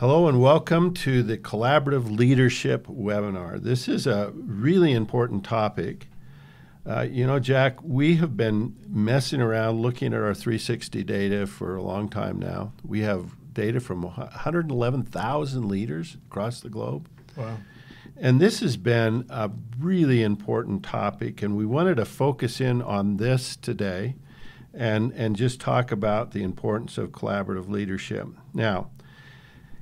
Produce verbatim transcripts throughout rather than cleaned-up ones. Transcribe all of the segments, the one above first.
Hello and welcome to the Collaborative Leadership webinar. This is a really important topic. Uh, you know, Jack, we have been messing around looking at our three sixty data for a long time now. We have data from one hundred eleven thousand leaders across the globe. Wow. And this has been a really important topic, and we wanted to focus in on this today and, and just talk about the importance of collaborative leadership. Now,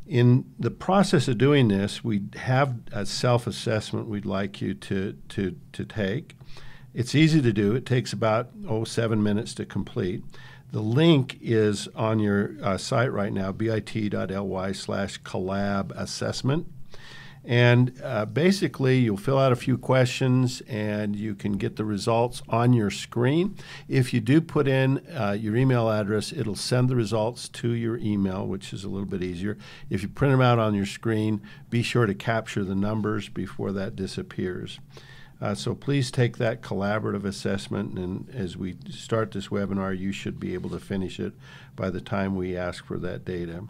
in the process of doing this, we have a self-assessment we'd like you to, to, to take. It's easy to do. It takes about, oh, seven minutes to complete. The link is on your uh, site right now, bit.ly slash collab assessment. And uh, basically, you'll fill out a few questions, and you can get the results on your screen. If you do put in uh, your email address, it'll send the results to your email, which is a little bit easier. If you print them out on your screen, be sure to capture the numbers before that disappears. Uh, so please take that collaborative assessment, and as we start this webinar, you should be able to finish it by the time we ask for that data.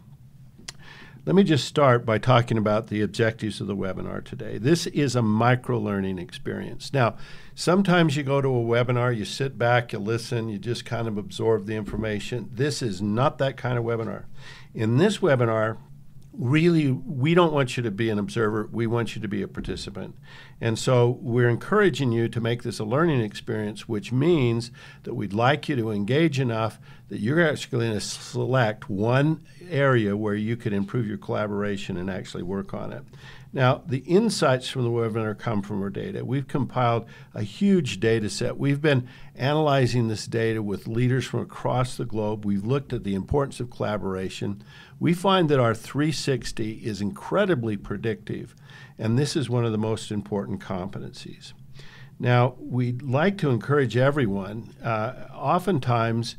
Let me just start by talking about the objectives of the webinar today. This is a micro-learning experience. Now, sometimes you go to a webinar, you sit back, you listen, you just kind of absorb the information. This is not that kind of webinar. In this webinar, really, we don't want you to be an observer. We want you to be a participant. And so we're encouraging you to make this a learning experience, which means that we'd like you to engage enough that you're actually going to select one area where you could improve your collaboration and actually work on it. Now, the insights from the webinar come from our data. We've compiled a huge data set. We've been analyzing this data with leaders from across the globe. We've looked at the importance of collaboration. We find that our three sixty is incredibly predictive, and this is one of the most important competencies. Now, we'd like to encourage everyone, uh, oftentimes,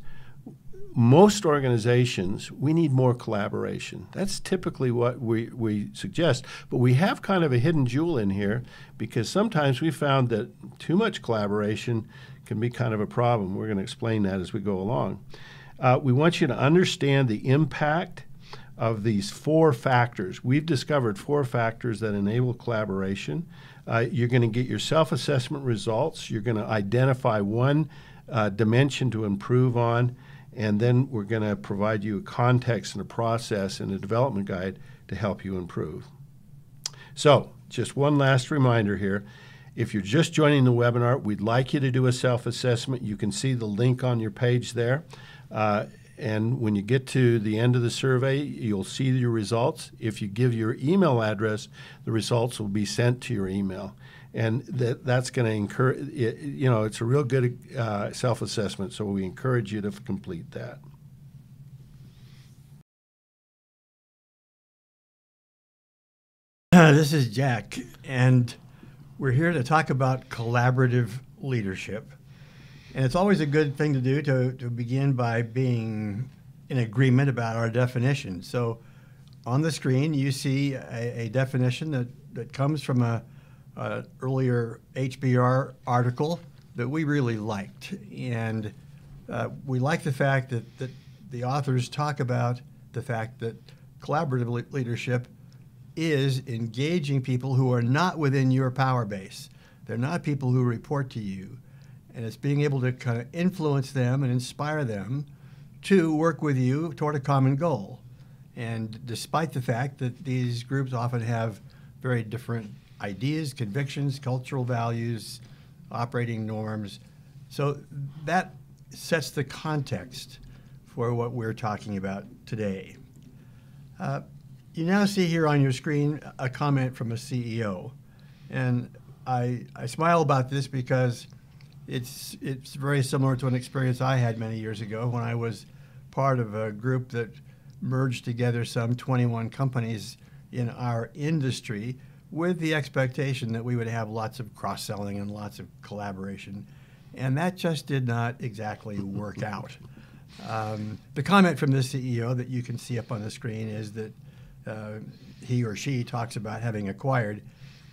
most organizations, we need more collaboration. That's typically what we, we suggest. But we have kind of a hidden jewel in here, because sometimes we found that too much collaboration can be kind of a problem. We're going to explain that as we go along. Uh, we want you to understand the impact of these four factors. We've discovered four factors that enable collaboration. Uh, you're going to get your self-assessment results. You're going to identify one uh, dimension to improve on. And then we're going to provide you a context and a process and a development guide to help you improve. So just one last reminder here. If you're just joining the webinar, we'd like you to do a self-assessment. You can see the link on your page there. Uh, and when you get to the end of the survey, you'll see your results. If you give your email address, the results will be sent to your email. And that, that's going to encourage, you know, it's a real good uh, self-assessment, so we encourage you to complete that. Uh, this is Jack, and we're here to talk about collaborative leadership. And it's always a good thing to do to, to begin by being in agreement about our definition. So on the screen, you see a, a definition that, that comes from a Uh, earlier H B R article that we really liked. And uh, we like the fact that, that the authors talk about the fact that collaborative le leadership is engaging people who are not within your power base. They're not people who report to you. And it's being able to kind of influence them and inspire them to work with you toward a common goal. And despite the fact that these groups often have very different ideas, convictions, cultural values, operating norms. So that sets the context for what we're talking about today. Uh, you now see here on your screen a comment from a C E O. And I, I smile about this because it's, it's very similar to an experience I had many years ago when I was part of a group that merged together some twenty-one companies in our industry, with the expectation that we would have lots of cross-selling and lots of collaboration. And that just did not exactly work out. Um, the comment from this C E O that you can see up on the screen is that uh, he or she talks about having acquired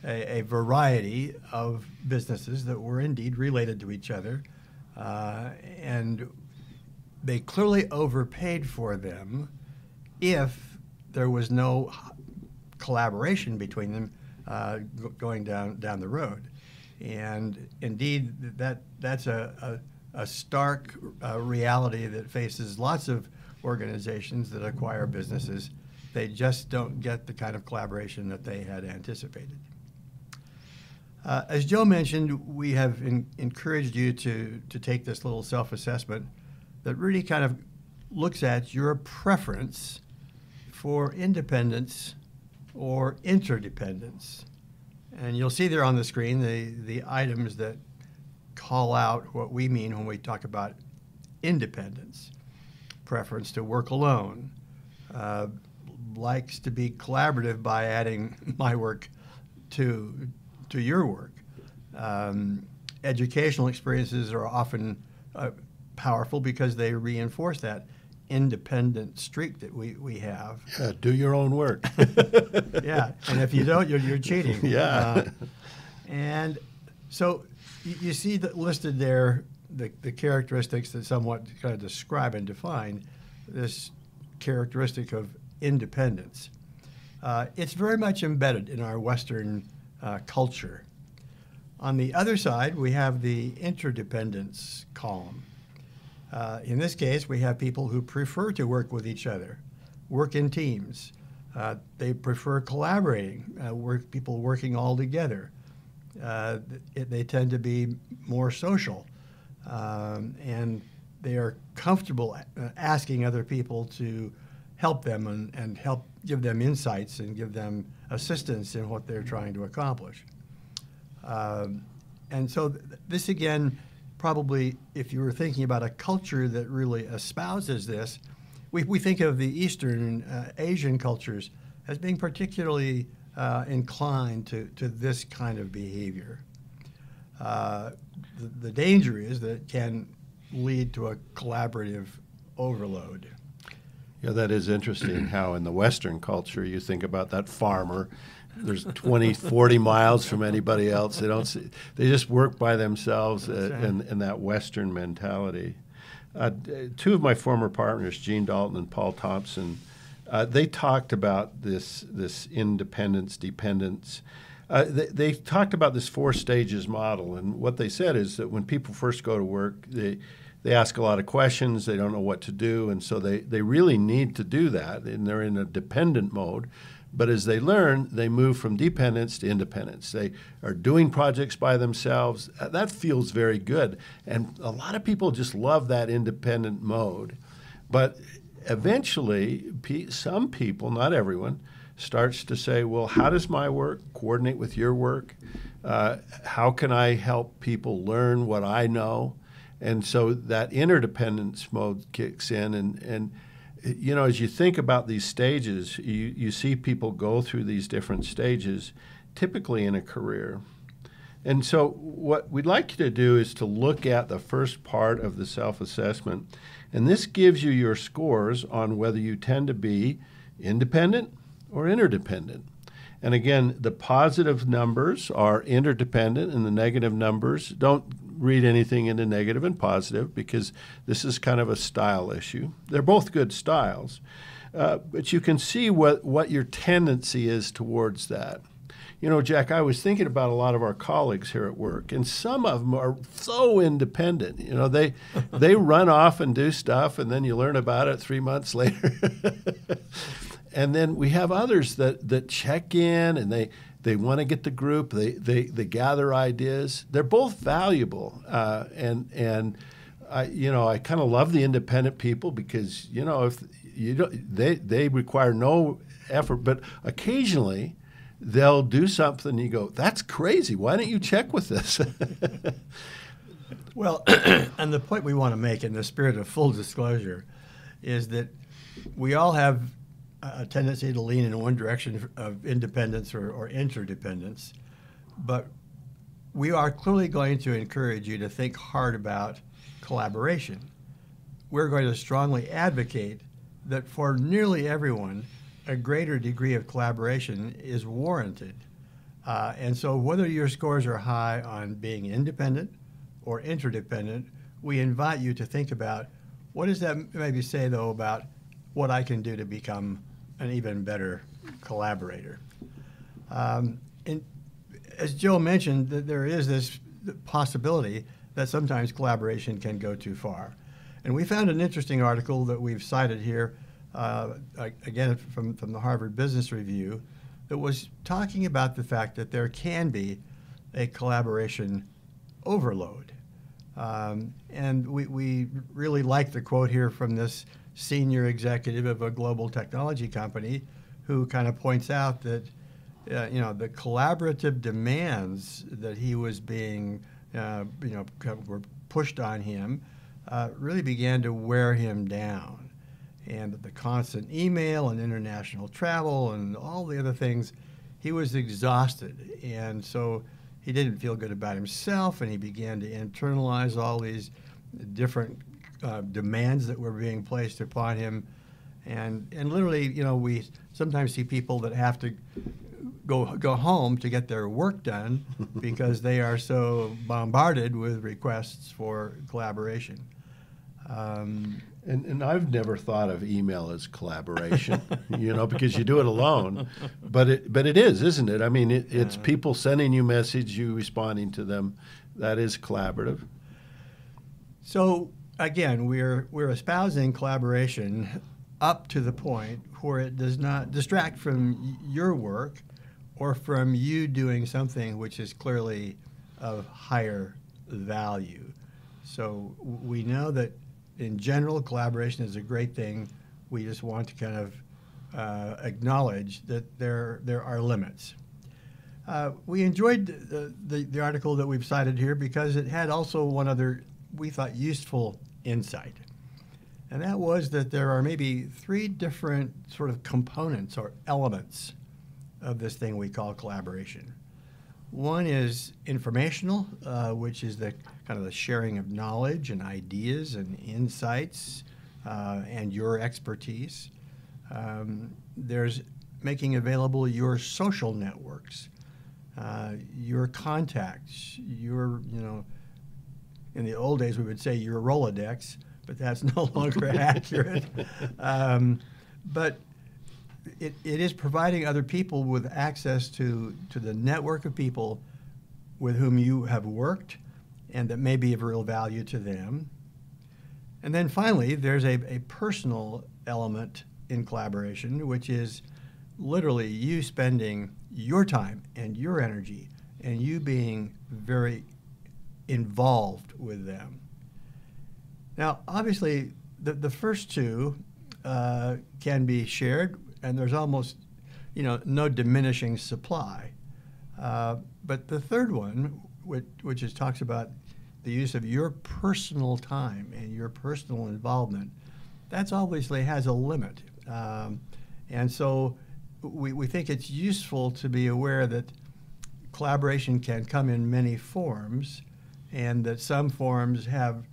a, a variety of businesses that were indeed related to each other. Uh, and they clearly overpaid for them if there was no collaboration between them uh, going down down the road. And indeed, that that's a, a, a stark uh, reality that faces lots of organizations that acquire businesses. They just don't get the kind of collaboration that they had anticipated. Uh, as Joe mentioned, we have in, encouraged you to, to take this little self-assessment that really kind of looks at your preference for independence or interdependence. And you'll see there on the screen the, the items that call out what we mean when we talk about independence. Preference to work alone. Uh, likes to be collaborative by adding my work to, to your work. Um, educational experiences are often uh, powerful because they reinforce that independent streak that we, we have. Yeah, do your own work. Yeah, and if you don't, you're, you're cheating. Yeah. Uh, and so you, you see that listed there the, the characteristics that somewhat kind of describe and define this characteristic of independence. Uh, it's very much embedded in our Western uh, culture. On the other side, we have the interdependence column. Uh, in this case, we have people who prefer to work with each other, work in teams. Uh, they prefer collaborating, uh, work, people working all together. Uh, it, they tend to be more social, um, and they are comfortable asking other people to help them and, and help give them insights and give them assistance in what they're trying to accomplish. Um, and so th this again, probably if you were thinking about a culture that really espouses this, we, we think of the Eastern uh, Asian cultures as being particularly uh, inclined to, to this kind of behavior. Uh, the, the danger is that it can lead to a collaborative overload. Yeah, that is interesting how in the Western culture you think about that farmer. There's twenty, forty miles from anybody else. They don't see, they just work by themselves uh, in, in that Western mentality. Uh, two of my former partners, Gene Dalton and Paul Thompson, uh, they talked about this, this independence, dependence. Uh, they, they talked about this four stages model, and what they said is that when people first go to work, they They ask a lot of questions, they don't know what to do, and so they, they really need to do that, and they're in a dependent mode. But as they learn, they move from dependence to independence. They are doing projects by themselves. That feels very good, and a lot of people just love that independent mode. But eventually, some people, not everyone, starts to say, well, how does my work coordinate with your work? Uh, how can I help people learn what I know? And so that interdependence mode kicks in, and, and you know, as you think about these stages, you, you see people go through these different stages, typically in a career. And so what we'd like you to do is to look at the first part of the self-assessment, and this gives you your scores on whether you tend to be independent or interdependent. And again, the positive numbers are interdependent, and the negative numbers, don't read anything into negative and positive, because this is kind of a style issue. They're both good styles, uh, but you can see what, what your tendency is towards that. You know, Jack, I was thinking about a lot of our colleagues here at work, and some of them are so independent. You know, they, they run off and do stuff, and then you learn about it three months later. And then we have others that, that check in, and they, they want to get the group, they, they, they gather ideas. They're both valuable. Uh, and, and I, you know, I kind of love the independent people because, you know, if you don't, they, they require no effort, but occasionally they'll do something and you go, that's crazy. Why don't you check with this? Well, and the point we want to make in the spirit of full disclosure is that we all have a tendency to lean in one direction of independence or, or interdependence, but we are clearly going to encourage you to think hard about collaboration. We're going to strongly advocate that for nearly everyone, a greater degree of collaboration is warranted. Uh, and so whether your scores are high on being independent or interdependent, we invite you to think about, what does that maybe say, though, about what I can do to become an even better collaborator. Um, and as Jill mentioned, that there is this possibility that sometimes collaboration can go too far. And we found an interesting article that we've cited here, uh, again, from, from the Harvard Business Review, that was talking about the fact that there can be a collaboration overload. Um, and we, we really like the quote here from this senior executive of a global technology company who kind of points out that uh, you know, the collaborative demands that he was being uh, you know, were pushed on him uh, really began to wear him down, and that the constant email and international travel and all the other things, he was exhausted, and so he didn't feel good about himself, and he began to internalize all these different uh, demands that were being placed upon him. And, and literally, you know, we sometimes see people that have to go, go home to get their work done because they are so bombarded with requests for collaboration. Um, and, and I've never thought of email as collaboration, you know, because you do it alone. But it, but it is, isn't it? I mean, it, it's uh, people sending you message, you responding to them. That is collaborative. So, again, we're, we're espousing collaboration up to the point where it does not distract from your work or from you doing something which is clearly of higher value. So we know that in general, collaboration is a great thing. We just want to kind of uh, acknowledge that there, there are limits. Uh, we enjoyed the, the, the article that we've cited here because it had also one other, we thought, useful insight. And that was that there are maybe three different sort of components or elements of this thing we call collaboration. One is informational, uh, which is the kind of the sharing of knowledge and ideas and insights uh, and your expertise. Um, there's making available your social networks, uh, your contacts, your, you know, in the old days we would say your Rolodex, but that's no longer accurate. Um, but it, it is providing other people with access to, to the network of people with whom you have worked and that may be of real value to them. And then finally, there's a, a personal element in collaboration, which is literally you spending your time and your energy and you being very involved with them. Now, obviously, the, the first two uh, can be shared, and there's almost, you know, no diminishing supply. Uh, but the third one, which, which is, talks about the use of your personal time and your personal involvement, that's obviously has a limit. Um, and so we, we think it's useful to be aware that collaboration can come in many forms, and that some forms have,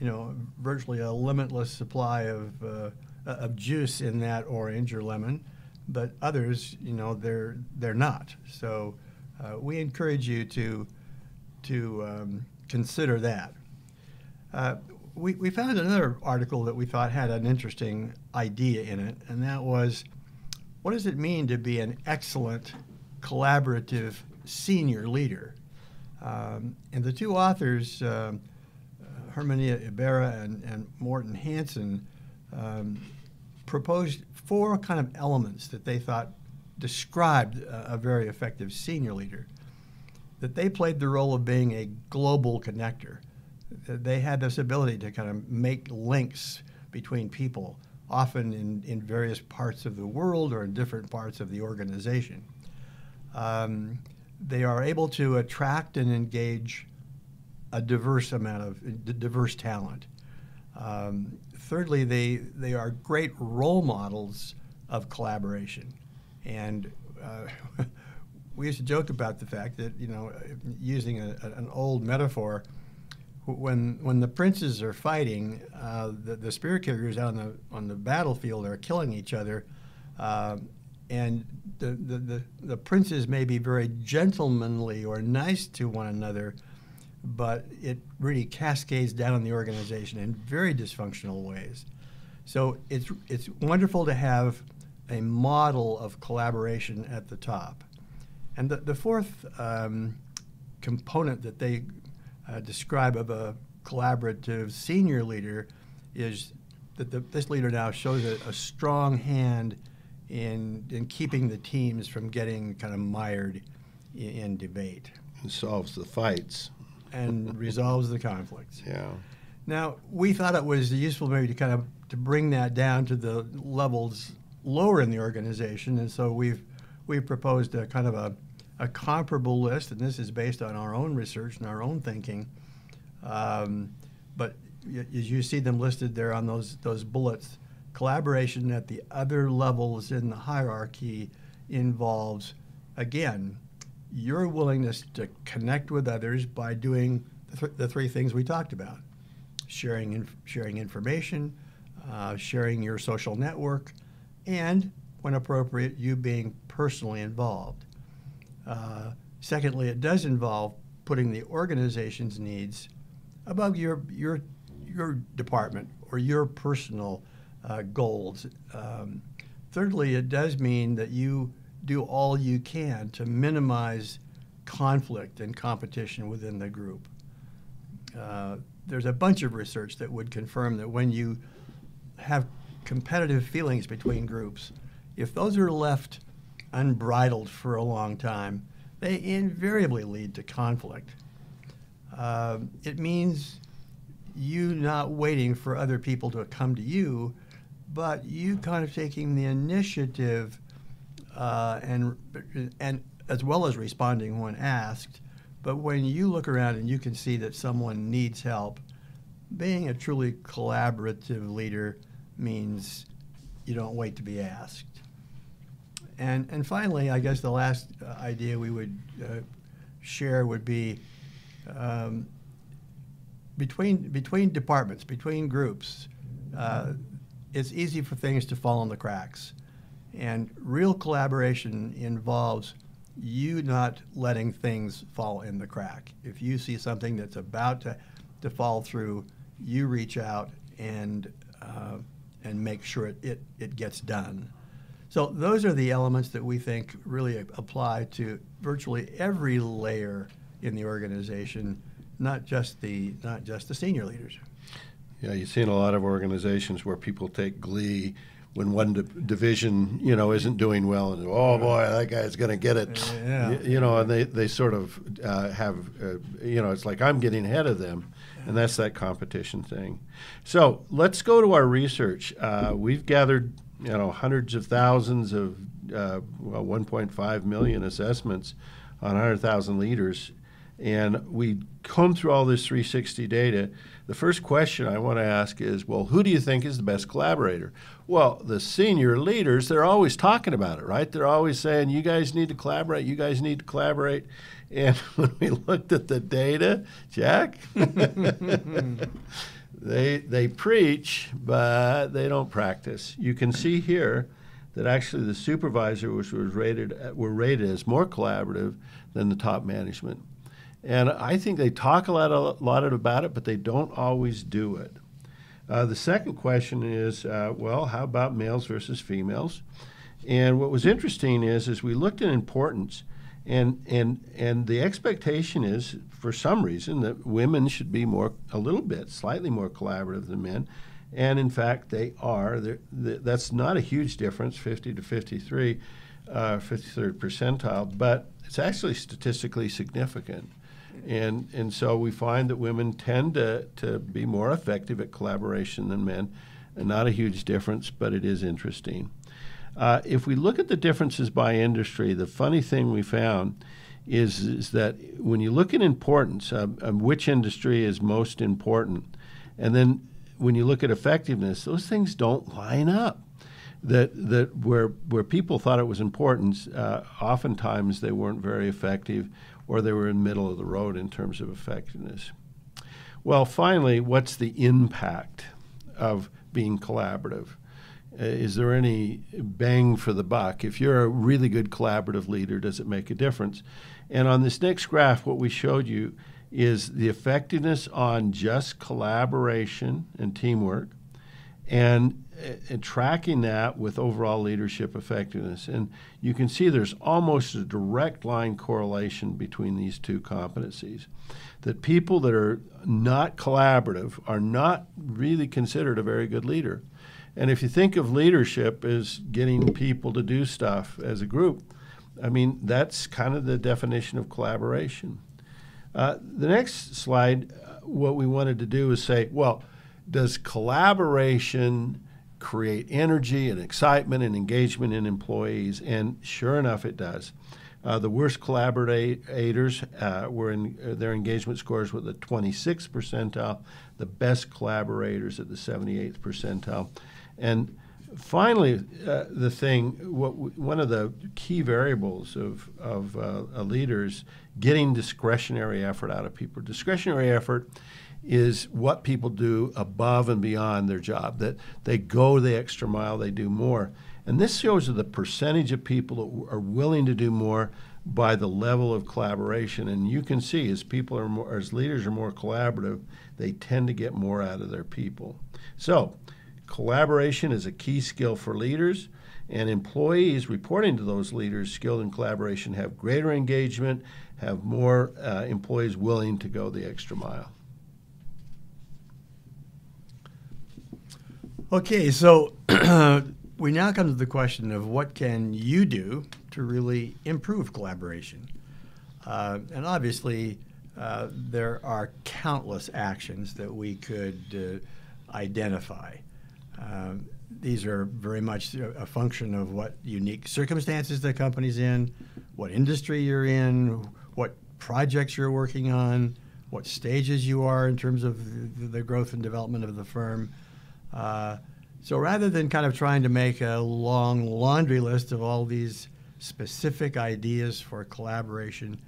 you know, virtually a limitless supply of, uh, of juice in that orange or lemon, but others, you know, they're, they're not. So uh, we encourage you to, to um, consider that. Uh, we, we found another article that we thought had an interesting idea in it, and that was, what does it mean to be an excellent collaborative senior leader? Um, and the two authors, um, Herminia Ibarra and, and Mort Hansen, um, proposed four kind of elements that they thought described a, a very effective senior leader, that they played the role of being a global connector. They had this ability to kind of make links between people, often in, in various parts of the world or in different parts of the organization. Um, they are able to attract and engage a diverse amount of diverse talent. Um, thirdly, they, they are great role models of collaboration. And uh, we used to joke about the fact that, you know, using a, an old metaphor, when, when the princes are fighting, uh, the, the spear carriers out on the, on the battlefield are killing each other. Uh, and the, the, the, the princes may be very gentlemanly or nice to one another, but it really cascades down on the organization in very dysfunctional ways. So it's, it's wonderful to have a model of collaboration at the top. And the, the fourth um, component that they uh, describe of a collaborative senior leader is that the, this leader now shows a, a strong hand in, in keeping the teams from getting kind of mired in, in debate. And solves the fights. And resolves the conflicts. Yeah. Now, we thought it was useful maybe to kind of to bring that down to the levels lower in the organization, and so we've we've proposed a kind of a, a comparable list, and this is based on our own research and our own thinking. Um, but y you see them listed there on those those bullets. Collaboration at the other levels in the hierarchy involves, again, your willingness to connect with others by doing the, th the three things we talked about: sharing inf sharing information, uh, sharing your social network, and, when appropriate, you being personally involved. Uh, secondly, it does involve putting the organization's needs above your your your department or your personal uh, goals. Um, thirdly, it does mean that you do all you can to minimize conflict and competition within the group. Uh, there's a bunch of research that would confirm that when you have competitive feelings between groups, if those are left unbridled for a long time, they invariably lead to conflict. Uh, it means you not waiting for other people to come to you, but you kind of taking the initiative uh, and, and as well as responding when asked. But when you look around and you can see that someone needs help, being a truly collaborative leader means you don't wait to be asked. And, and finally, I guess the last uh, idea we would uh, share would be um, between, between departments, between groups, uh, it's easy for things to fall in the cracks. And real collaboration involves you not letting things fall in the crack. If you see something that's about to, to fall through, you reach out and uh, and make sure it, it, it gets done. So those are the elements that we think really apply to virtually every layer in the organization, not just the, not just the senior leaders. Yeah, you've seen a lot of organizations where people take glee when one di division, you know, isn't doing well, and oh boy, that guy's going to get it, yeah. you, you know, and they, they sort of uh, have, uh, you know, it's like I'm getting ahead of them, and that's that competition thing. So let's go to our research. Uh, we've gathered, you know, hundreds of thousands of uh, well, one point five million assessments on one hundred thousand leaders, and we comb through all this three sixty data. The first question I want to ask is, well, who do you think is the best collaborator? Well, the senior leaders, they're always talking about it, right? They're always saying, you guys need to collaborate, you guys need to collaborate. And when we looked at the data, Jack, they, they preach, but they don't practice. You can see here that actually the supervisor was, was rated, were rated as more collaborative than the top management. And I think they talk a lot, a lot about it, but they don't always do it. Uh, the second question is, uh, well, how about males versus females? And what was interesting is, is we looked at importance, and and and the expectation is, for some reason, that women should be more, a little bit, slightly more collaborative than men. And in fact, they are. They're, that's not a huge difference, fifty to fifty-three, uh, fifty-third percentile, but it's actually statistically significant. And, and so we find that women tend to, to be more effective at collaboration than men. And not a huge difference, but it is interesting. Uh, if we look at the differences by industry, the funny thing we found is, is that when you look at importance, uh, um, which industry is most important, and then when you look at effectiveness, those things don't line up. That, that where, where people thought it was important, uh, oftentimes they weren't very effective, or they were in the middle of the road in terms of effectiveness. Well, finally, what's the impact of being collaborative? Uh, is there any bang for the buck? If you're a really good collaborative leader, does it make a difference? And on this next graph, what we showed you is the effectiveness on just collaboration and teamwork, and, and tracking that with overall leadership effectiveness. And you can see there's almost a direct line correlation between these two competencies, that people that are not collaborative are not really considered a very good leader. And if you think of leadership as getting people to do stuff as a group, I mean, that's kind of the definition of collaboration. Uh, the next slide, what we wanted to do is say, well, does collaboration create energy and excitement and engagement in employees? And sure enough, it does. Uh, the worst collaborators uh, were in uh, their engagement scores were the twenty-sixth percentile, the best collaborators at the seventy-eighth percentile. And finally, uh, the thing, what w one of the key variables of, of uh, a leader is getting discretionary effort out of people. Discretionary effort is what people do above and beyond their job, that they go the extra mile, they do more. And this shows the percentage of people that are willing to do more by the level of collaboration. And you can see as people are more, as leaders are more collaborative, they tend to get more out of their people. So collaboration is a key skill for leaders, and employees reporting to those leaders skilled in collaboration have greater engagement, have more uh, employees willing to go the extra mile. Okay, so we now come to the question of what can you do to really improve collaboration? Uh, and obviously, uh, there are countless actions that we could uh, identify. Uh, these are very much a function of what unique circumstances the company's in, what industry you're in, what projects you're working on, what stages you are in terms of the growth and development of the firm. Uh, so rather than kind of trying to make a long laundry list of all these specific ideas for collaboration,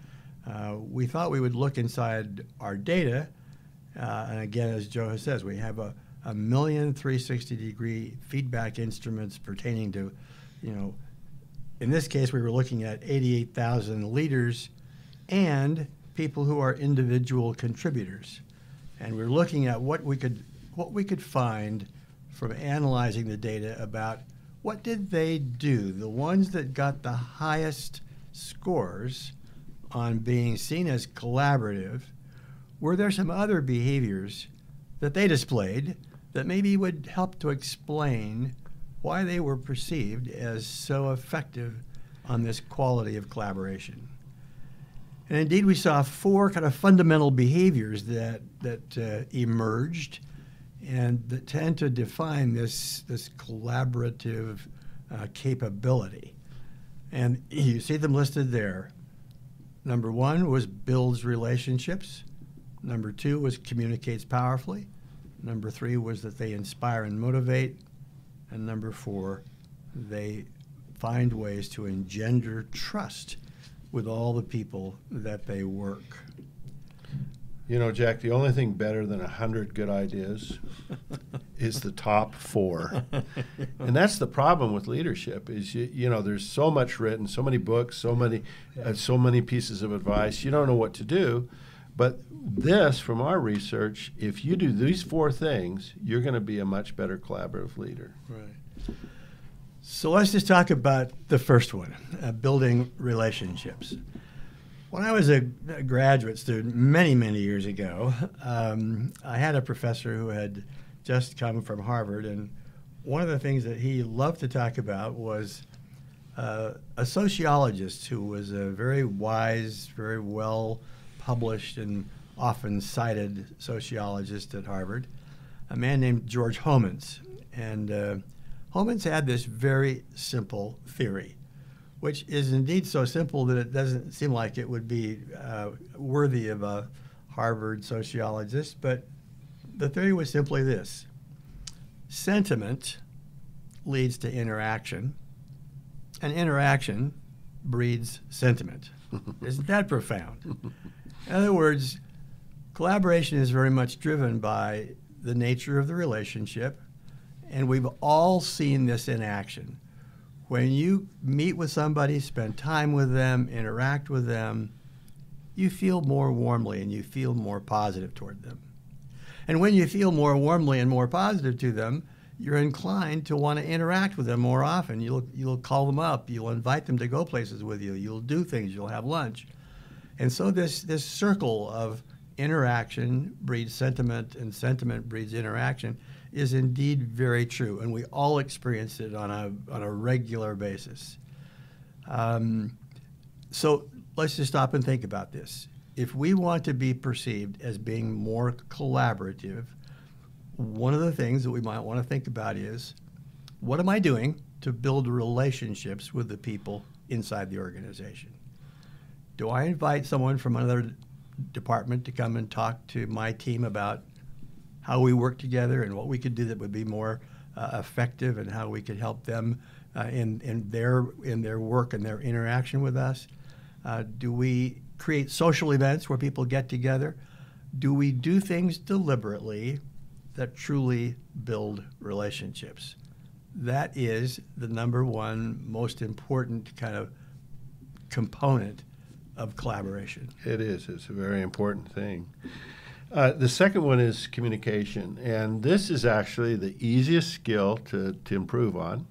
uh, we thought we would look inside our data. Uh, and again, as Joe says, we have a a million three sixty degree feedback instruments pertaining to, you know, in this case, we were looking at eighty-eight thousand leaders and people who are individual contributors. And we're looking at what we could, what we could find from analyzing the data about what did they do? The ones that got the highest scores on being seen as collaborative, were there some other behaviors that they displayed that maybe would help to explain why they were perceived as so effective on this quality of collaboration? And indeed, we saw four kind of fundamental behaviors that, that uh, emerged and that tend to define this, this collaborative uh, capability. And you see them listed there. Number one was builds relationships. Number two was communicates powerfully. Number three was that they inspire and motivate. And number four, they find ways to engender trust with all the people that they work. You know, Jack, the only thing better than a hundred good ideas is the top four. And that's the problem with leadership is, you, you know, there's so much written, so many books, so many, uh, so many pieces of advice. You don't know what to do. But this, from our research, if you do these four things, you're going to be a much better collaborative leader. Right. So let's just talk about the first one, uh, building relationships. When I was a graduate student many, many years ago, um, I had a professor who had just come from Harvard, and one of the things that he loved to talk about was uh, a sociologist who was a very wise, very well published and often cited sociologist at Harvard, a man named George Homans. And uh, Homans had this very simple theory, which is indeed so simple that it doesn't seem like it would be uh, worthy of a Harvard sociologist, but the theory was simply this: sentiment leads to interaction, and interaction breeds sentiment. Isn't that profound? In other words, collaboration is very much driven by the nature of the relationship, and we've all seen this in action. When you meet with somebody, spend time with them, interact with them, you feel more warmly and you feel more positive toward them. And when you feel more warmly and more positive to them, you're inclined to want to interact with them more often. You'll, you'll call them up. You'll invite them to go places with you. You'll do things. You'll have lunch. And so this, this circle of interaction breeds sentiment, and sentiment breeds interaction is indeed very true, and we all experience it on a, on a regular basis. Um, so let's just stop and think about this. If we want to be perceived as being more collaborative, one of the things that we might want to think about is, what am I doing to build relationships with the people inside the organization? Do I invite someone from another department to come and talk to my team about how we work together and what we could do that would be more uh, effective, and how we could help them uh, in, in, their, in their work and their interaction with us? Uh, do we create social events where people get together? Do we do things deliberately that truly build relationships? That is the number one most important kind of component of collaboration. It is. It's a very important thing. Uh, the second one is communication, and this is actually the easiest skill to, to improve on,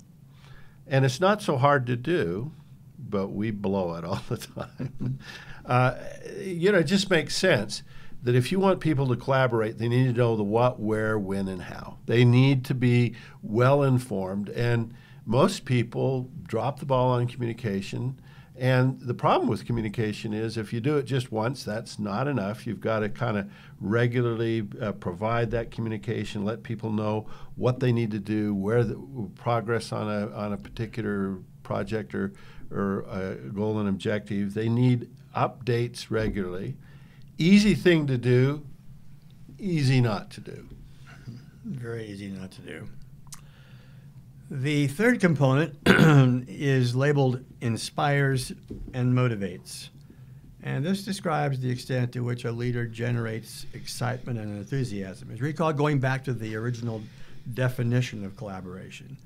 and it's not so hard to do, but we blow it all the time. uh, you know, it just makes sense that if you want people to collaborate, they need to know the what, where, when, and how. They need to be well-informed, and most people drop the ball on communication. And the problem with communication is if you do it just once, that's not enough. You've got to kind of regularly uh, provide that communication, let people know what they need to do, where the progress on a, on a particular project or, or a goal and objective. They need updates regularly. Easy thing to do, easy not to do. Very easy not to do. The third component is labeled inspires and motivates. And this describes the extent to which a leader generates excitement and enthusiasm. As you recall, going back to the original definition of collaboration,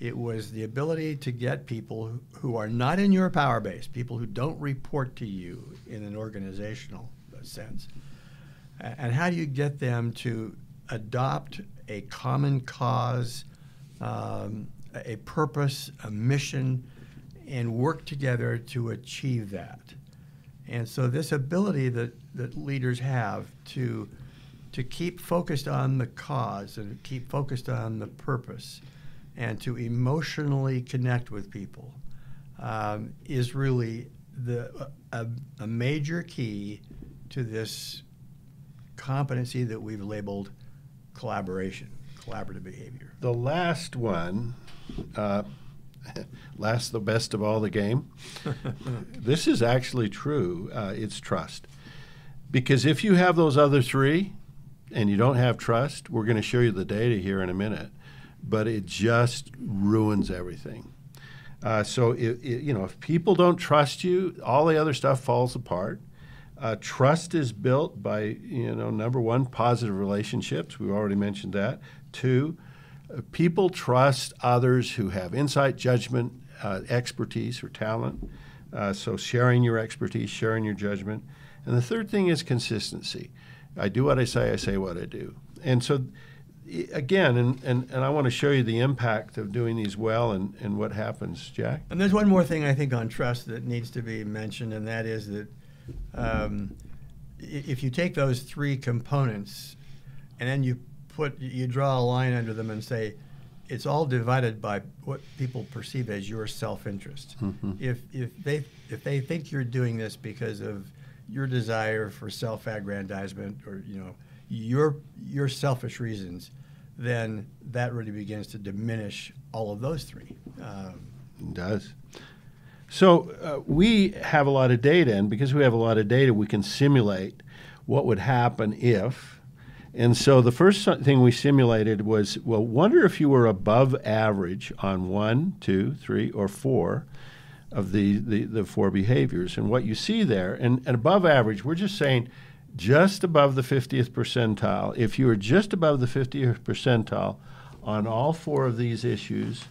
it was the ability to get people who are not in your power base, people who don't report to you in an organizational sense. And how do you get them to adopt a common cause, Um, a purpose, a mission, and work together to achieve that. And so this ability that, that leaders have to, to keep focused on the cause and to keep focused on the purpose and to emotionally connect with people um, is really the, a, a major key to this competency that we've labeled collaboration. Collaborative behavior. The last one, uh, last the best of all the game. This is actually true. Uh, it's trust. Because if you have those other three and you don't have trust, we're going to show you the data here in a minute, but it just ruins everything. Uh, so, it, it, you know, if people don't trust you, all the other stuff falls apart. Uh, trust is built by, you know, number one, positive relationships. We've already mentioned that. Two, uh, people trust others who have insight, judgment, uh, expertise, or talent. Uh, so sharing your expertise, sharing your judgment. And the third thing is consistency. I do what I say, I say what I do. And so, again, and, and, and I want to show you the impact of doing these well and, and what happens, Jack. And there's one more thing I think on trust that needs to be mentioned, and that is that Um, if you take those three components and then you put, you draw a line under them and say, it's all divided by what people perceive as your self-interest. Mm-hmm. If, if, they, if they think you're doing this because of your desire for self-aggrandizement or, you know, your, your selfish reasons, then that really begins to diminish all of those three. Um, it does. So uh, we have a lot of data, and because we have a lot of data, we can simulate what would happen if. And so the first thing we simulated was, well, wonder if you were above average on one, two, three, or four of the, the, the four behaviors. And what you see there, and, and above average, we're just saying just above the fiftieth percentile. If you were just above the fiftieth percentile on all four of these issues,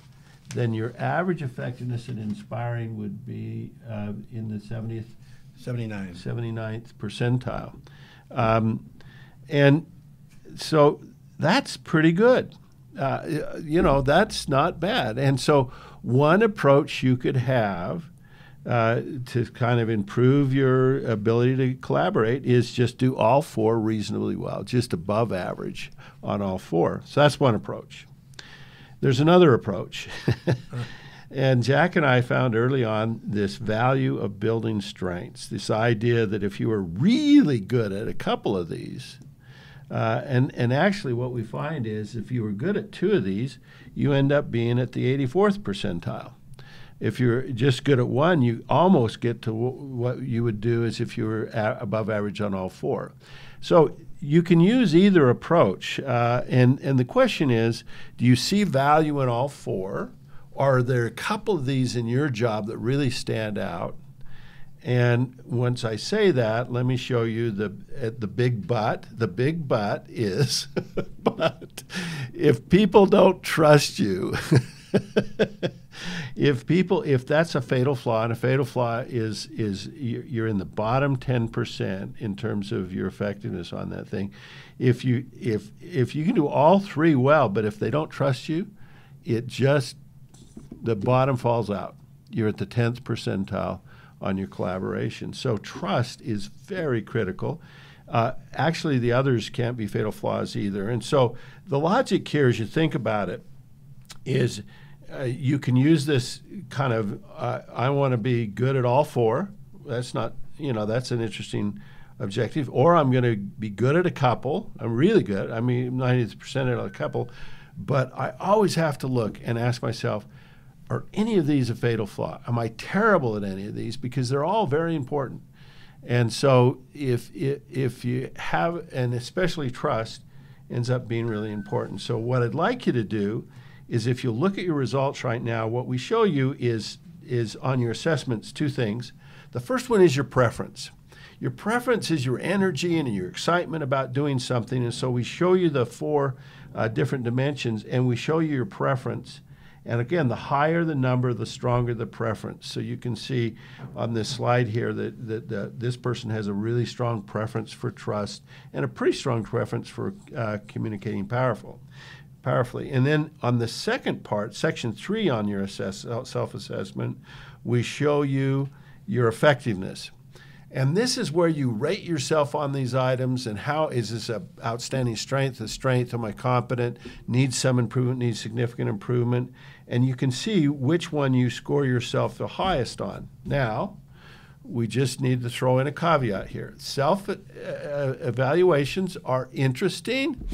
then your average effectiveness in inspiring would be uh, in the seventieth, seventy-ninth, seventy-ninth percentile. Um, and so that's pretty good. uh, you know, that's not bad. And so one approach you could have uh, to kind of improve your ability to collaborate is just do all four reasonably well, just above average on all four. So that's one approach. There's another approach. And Jack and I found early on this value of building strengths, this idea that if you were really good at a couple of these, uh, and, and actually what we find is if you were good at two of these, you end up being at the eighty-fourth percentile. If you're just good at one, you almost get to w what you would do as if you were a above average on all four. So you can use either approach. Uh, and, and the question is, do you see value in all four? Are there a couple of these in your job that really stand out? And once I say that, let me show you the uh, the big but. The big but is, but if people don't trust you, if people, if that's a fatal flaw, and a fatal flaw is is you're in the bottom ten percent in terms of your effectiveness on that thing. If you if if you can do all three well, but if they don't trust you, it just the bottom falls out. You're at the tenth percentile on your collaboration. So trust is very critical. Uh, actually, the others can't be fatal flaws either. And so the logic here, as you think about it, is uh, you can use this kind of, uh, I want to be good at all four. That's not, you know, that's an interesting objective. Or I'm going to be good at a couple. I'm really good. I mean, ninetieth percentile at a couple. But I always have to look and ask myself, are any of these a fatal flaw? Am I terrible at any of these? Because they're all very important. And so if, if, if you have, and especially trust, ends up being really important. So what I'd like you to do is if you look at your results right now, what we show you is, is on your assessments, two things. The first one is your preference. Your preference is your energy and your excitement about doing something. And so we show you the four uh, different dimensions, and we show you your preference. And again, the higher the number, the stronger the preference. So you can see on this slide here that, that, that this person has a really strong preference for trust and a pretty strong preference for uh, communicating powerful, powerfully. And then on the second part, section three on your assess, self-assessment, we show you your effectiveness. And this is where you rate yourself on these items and how is this an outstanding strength, a strength, am I competent, needs some improvement, needs significant improvement. And you can see which one you score yourself the highest on. Now, we just need to throw in a caveat here. Self-evaluations are interesting,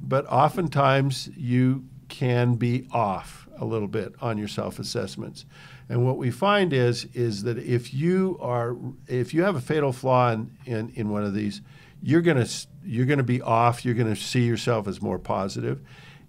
but oftentimes you can be off a little bit on your self-assessments. And what we find is, is that if you are, if you have a fatal flaw in, in, in one of these, you're gonna, you're gonna be off, you're gonna see yourself as more positive.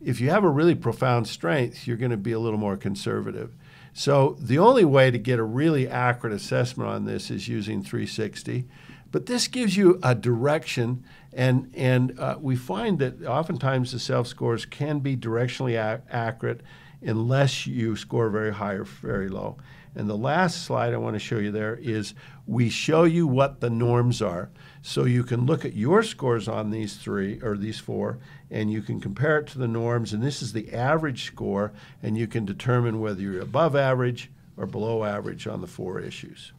If you have a really profound strength, you're gonna be a little more conservative. So the only way to get a really accurate assessment on this is using three sixty. But this gives you a direction, and, and uh, we find that oftentimes the self-scores can be directionally ac- accurate unless you score very high or very low. And the last slide I want to show you there is we show you what the norms are. So you can look at your scores on these three or these four, and you can compare it to the norms. And this is the average score, and you can determine whether you're above average or below average on the four issues.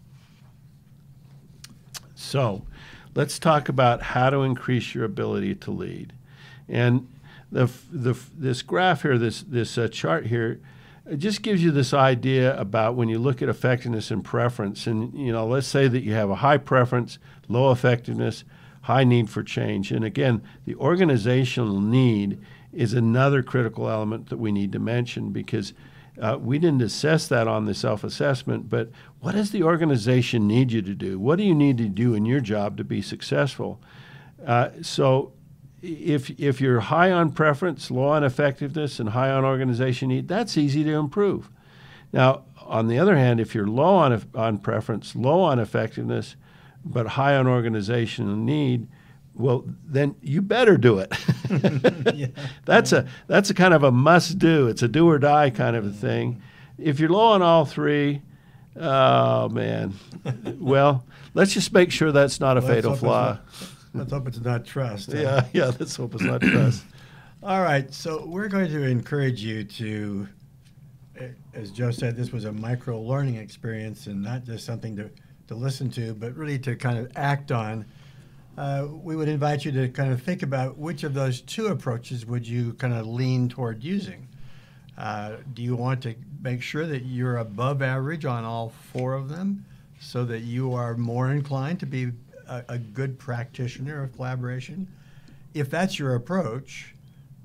So let's talk about how to increase your ability to lead. And The, the, this graph here, this, this uh, chart here, it just gives you this idea about when you look at effectiveness and preference. And, you know, let's say that you have a high preference, low effectiveness, high need for change. And again, the organizational need is another critical element that we need to mention because uh, we didn't assess that on the self-assessment, but what does the organization need you to do? What do you need to do in your job to be successful? Uh, so, If, if you're high on preference, low on effectiveness, and high on organization need, that's easy to improve. Now, on the other hand, if you're low on, on preference, low on effectiveness, but high on organizational need, well, then you better do it. yeah. That's a, that's a kind of a must do. It's a do or die kind of a thing. If you're low on all three, oh, man. well, let's just make sure that's not a well, fatal flaw. Let's hope it's not trust. Uh. Yeah, yeah. Let's hope it's not trust. All right, so we're going to encourage you to, as Joe said, this was a micro-learning experience and not just something to, to listen to, but really to kind of act on. Uh, we would invite you to kind of think about which of those two approaches would you kind of lean toward using. Uh, do you want to make sure that you're above average on all four of them so that you are more inclined to be a, a good practitioner of collaboration? If that's your approach,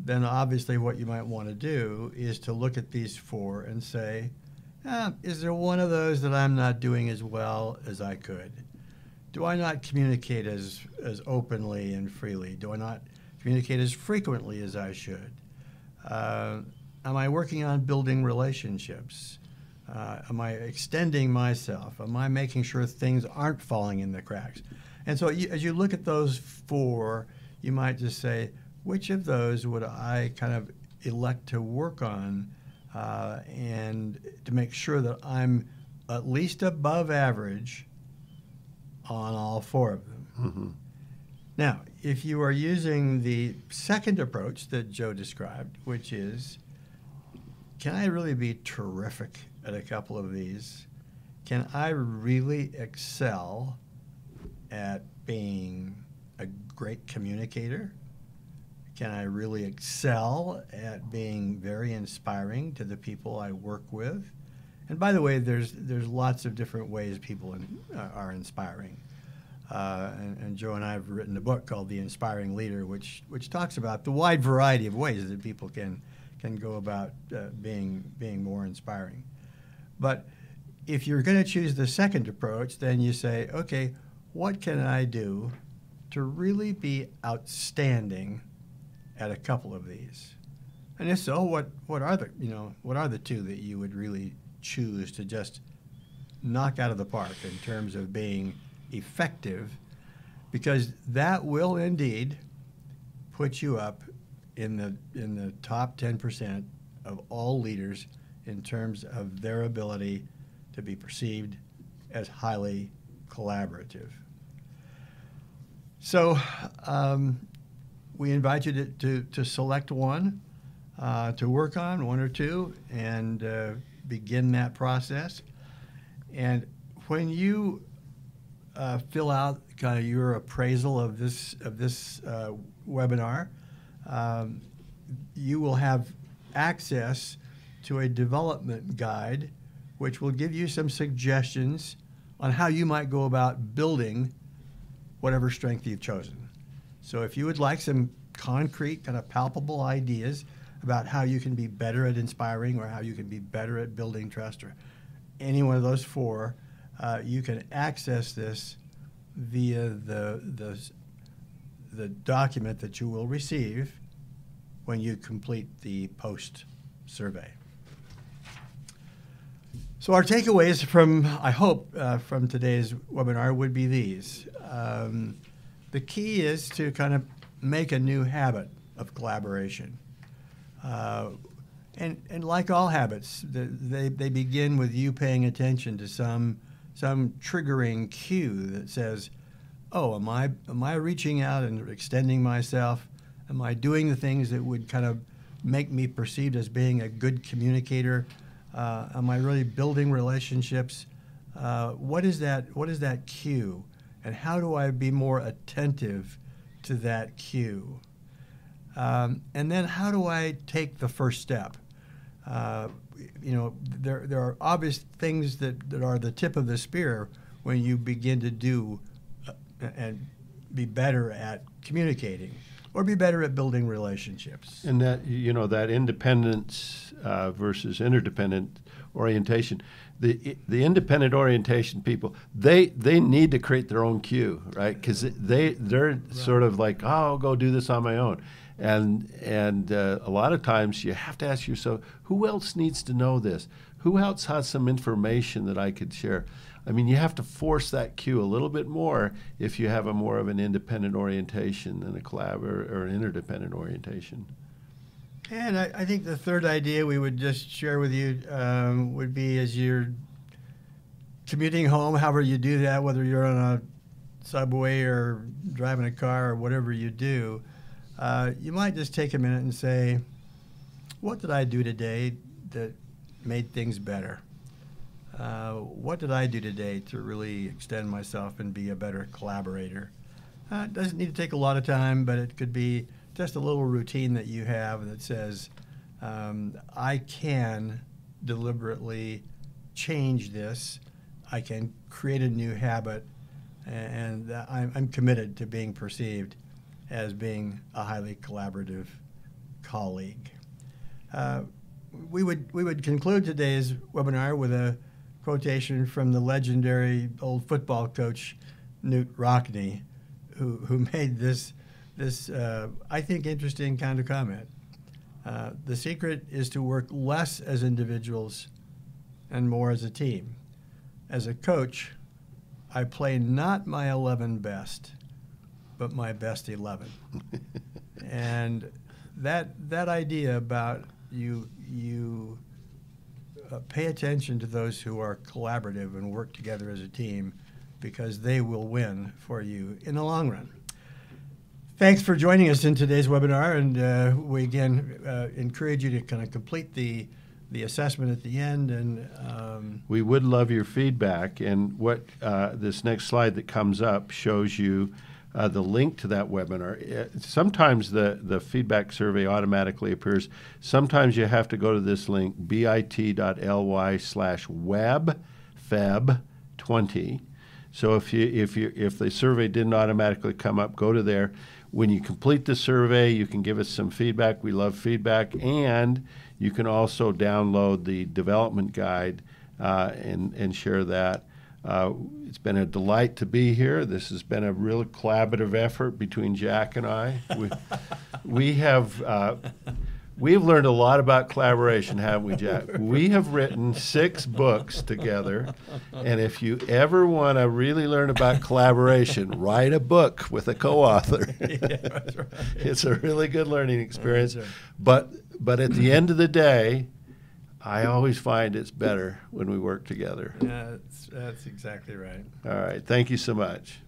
then obviously what you might want to do is to look at these four and say, ah, is there one of those that I'm not doing as well as I could? Do I not communicate as, as openly and freely? Do I not communicate as frequently as I should? Uh, am I working on building relationships? Uh, am I extending myself? Am I making sure things aren't falling in the cracks? And so you, as you look at those four, you might just say, which of those would I kind of elect to work on uh, and to make sure that I'm at least above average on all four of them. Mm-hmm. Now, if you are using the second approach that Joe described, which is, can I really be terrific at a couple of these? Can I really excel at being a great communicator? Can I really excel at being very inspiring to the people I work with? And by the way, there's there's lots of different ways people in, uh, are inspiring. Uh, and, and Joe and I have written a book called The Inspiring Leader, which which talks about the wide variety of ways that people can can go about uh, being being more inspiring. But if you're going to choose the second approach, then you say, okay, what can I do to really be outstanding at a couple of these? And if so, what what are the you know what are the two that you would really choose to just knock out of the park in terms of being effective, because that will indeed put you up in the in the top ten percent of all leaders in terms of their ability to be perceived as highly collaborative. So um, we invite you to, to, to select one uh, to work on, one or two, and uh, begin that process. And when you uh, fill out kind of your appraisal of this of this uh, webinar, um, you will have access to a development guide, which will give you some suggestions on how you might go about building whatever strength you've chosen. So if you would like some concrete, kind of palpable ideas about how you can be better at inspiring or how you can be better at building trust or any one of those four, uh, you can access this via the, the, the document that you will receive when you complete the post survey. So our takeaways from, I hope, uh, from today's webinar would be these. Um, the key is to kind of make a new habit of collaboration. Uh, and, and like all habits, the, they, they begin with you paying attention to some, some triggering cue that says, oh, am I, am I reaching out and extending myself? Am I doing the things that would kind of make me perceived as being a good communicator? Uh, am I really building relationships? Uh, what is that, what is that cue? And how do I be more attentive to that cue? Um, and then how do I take the first step? Uh, you know, there, there are obvious things that, that are the tip of the spear when you begin to do uh, and be better at communicating or be better at building relationships. And that, you know, that independence uh, versus interdependent orientation, the the independent orientation people, they they need to create their own cue, right? Because they, they're right. Sort of like, oh, I'll go do this on my own. And and uh, a lot of times you have to ask yourself, who else needs to know this? Who else has some information that I could share? I mean, you have to force that cue a little bit more if you have a more of an independent orientation than a collab or, or an interdependent orientation. And I, I think the third idea we would just share with you um, would be as you're commuting home, however you do that, whether you're on a subway or driving a car or whatever you do, uh, you might just take a minute and say, what did I do today that made things better? Uh, what did I do today to really extend myself and be a better collaborator? Uh, it doesn't need to take a lot of time, but it could be just a little routine that you have that says, um, I can deliberately change this. I can create a new habit, and I'm, I'm committed to being perceived as being a highly collaborative colleague. Uh, we would we would conclude today's webinar with a quotation from the legendary old football coach Knute Rockne, who who made this this uh, I think interesting kind of comment. Uh, the secret is to work less as individuals and more as a team. As a coach, I play not my eleven best, but my best eleven. And that that idea about you you uh, pay attention to those who are collaborative and work together as a team, because they will win for you in the long run. Thanks for joining us in today's webinar, and uh, we again uh, encourage you to kind of complete the the assessment at the end, and um, we would love your feedback. And what uh, this next slide that comes up shows you uh, the link to that webinar. It, sometimes the, the feedback survey automatically appears. Sometimes you have to go to this link, bit dot l y slash web feb twenty. So if you if you if the survey didn't automatically come up, go to there. When you complete the survey, you can give us some feedback. We love feedback. And you can also download the development guide uh, and, and share that. Uh, it's been a delight to be here. This has been a real collaborative effort between Jack and I. We, we have uh, we've learned a lot about collaboration, haven't we, Jack? We have written six books together. And if you ever want to really learn about collaboration, write a book with a co-author. Yeah, that's right. It's a really good learning experience. That's right. But But at the end of the day, I always find it's better when we work together. Yeah, that's, that's exactly right. All right. Thank you so much.